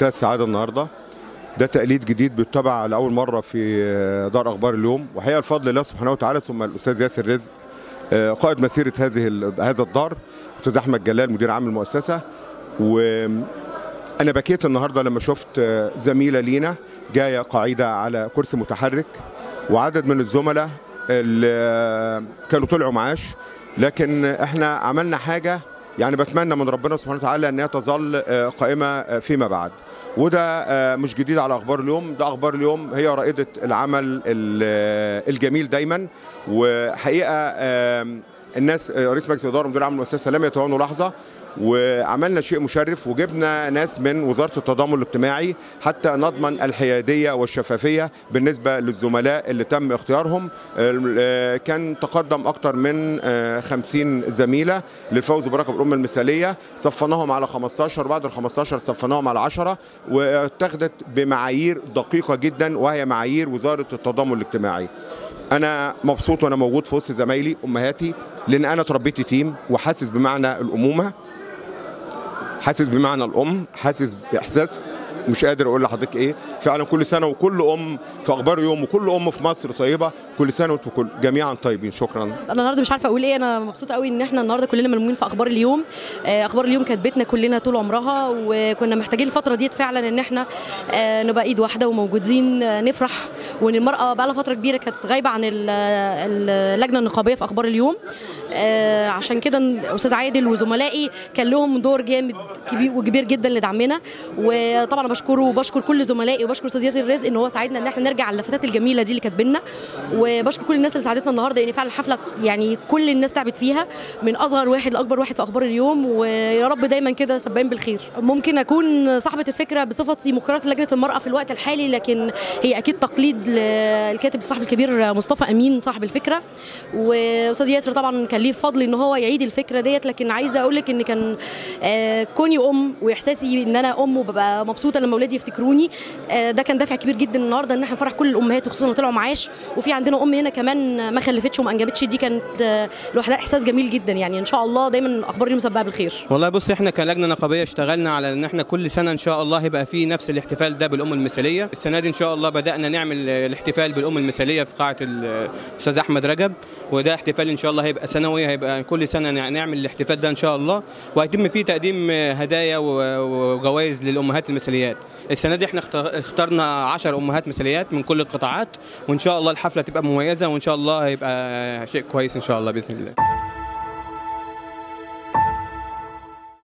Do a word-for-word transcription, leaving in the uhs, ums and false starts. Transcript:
بمنتهى السعاده النهارده. ده تقليد جديد بيتبع لاول مره في دار اخبار اليوم، وحقيقه الفضل لله سبحانه وتعالى ثم الاستاذ ياسر رزق قائد مسيره هذه هذا الدار، الاستاذ احمد جلال مدير عام المؤسسه. وانا بكيت النهارده لما شفت زميله لينا جايه قاعده على كرسي متحرك، وعدد من الزملاء اللي كانوا طلعوا معاش، لكن احنا عملنا حاجه يعني بتمنى من ربنا سبحانه وتعالى انها تظل قائمه فيما بعد. وده مش جديد على اخبار اليوم، ده اخبار اليوم هي رائده العمل الجميل دايما. وحقيقه الناس رئيس مجلس الاداره ومدير عام المؤسسه لم يتوانوا لحظه، وعملنا شيء مشرف وجبنا ناس من وزاره التضامن الاجتماعي حتى نضمن الحياديه والشفافيه بالنسبه للزملاء اللي تم اختيارهم. كان تقدم اكثر من خمسين زميله للفوز برقم الامه المثاليه، صفناهم على خمستاشر، بعد ال خمستاشر صفناهم على عشرة، واتخذت بمعايير دقيقه جدا وهي معايير وزاره التضامن الاجتماعي. أنا مبسوط وأنا موجود في وسط زمايلي أمهاتي، لأن أنا تربيت تيم وحاسس بمعنى الأمومة، حاسس بمعنى الأم، حاسس بإحساس مش قادر أقول لحضرتك إيه. فعلا كل سنة وكل أم في أخبار اليوم وكل أم في مصر طيبة، كل سنة وأنتم كل جميعا طيبين. شكرا. أنا النهارده مش عارفة أقول إيه، أنا مبسوطة قوي إن إحنا النهارده كلنا ملمومين في أخبار اليوم. أخبار اليوم كانت بيتنا كلنا طول عمرها، وكنا محتاجين الفترة ديت فعلا إن إحنا نبقى إيد واحدة وموجودين نفرح. وان المرأة بقى لها فترة كبيرة كانت غايبة عن اللجنة النقابية في أخبار اليوم، عشان كده أستاذ عادل وزملائي كان لهم دور جامد كبير وكبير جدا لدعمنا. وطبعا بشكره وبشكر كل زملائي وبشكر أستاذ ياسر رزق إن هو ساعدنا إن احنا نرجع للفتات الجميلة دي اللي كانت بينا، وبشكر كل الناس اللي ساعدتنا النهارده، لأن فعلا الحفلة يعني كل الناس تعبت فيها من أصغر واحد لأكبر واحد في أخبار اليوم، ويا رب دايما كده سباقين بالخير. ممكن أكون صاحبة الفكرة بصفتي مقررة لجنة المرأة في الوقت الحالي، لكن هي أكيد تقليد الكاتب الصحفي الكبير مصطفى أمين صاحب الفكرة، واستاذ ياسر طبعا كان ليه فضل ان هو يعيد الفكرة ديت. لكن عايزة اقول لك ان كان كوني ام واحساسي ان انا ام وببقى مبسوطة لما اولادي يفتكروني، ده كان دافع كبير جدا النهارده ان احنا نفرح كل الامهات، وخصوصا لما طلعوا معاش. وفي عندنا ام هنا كمان ما خلفتش وما انجبتش، دي كانت لوحدها احساس جميل جدا. يعني ان شاء الله دايما اخبار اليوم سباقة بالخير. والله بص، احنا كلجنة نقابية اشتغلنا على ان احنا كل سنة ان شاء الله هيبقى في نفس الاحتفال ده بالام المثالية. السنة دي ان شاء الله بدأنا نعمل الاحتفال بالام المثاليه في قاعه الاستاذ احمد رجب، وده احتفال ان شاء الله هيبقى سنوي، هيبقى كل سنه نعمل الاحتفال ده ان شاء الله، وهيتم فيه تقديم هدايا وجوائز للامهات المثاليات. السنه دي احنا اخترنا عشر امهات مثاليات من كل القطاعات، وان شاء الله الحفله تبقى مميزه، وان شاء الله هيبقى شيء كويس ان شاء الله باذن الله.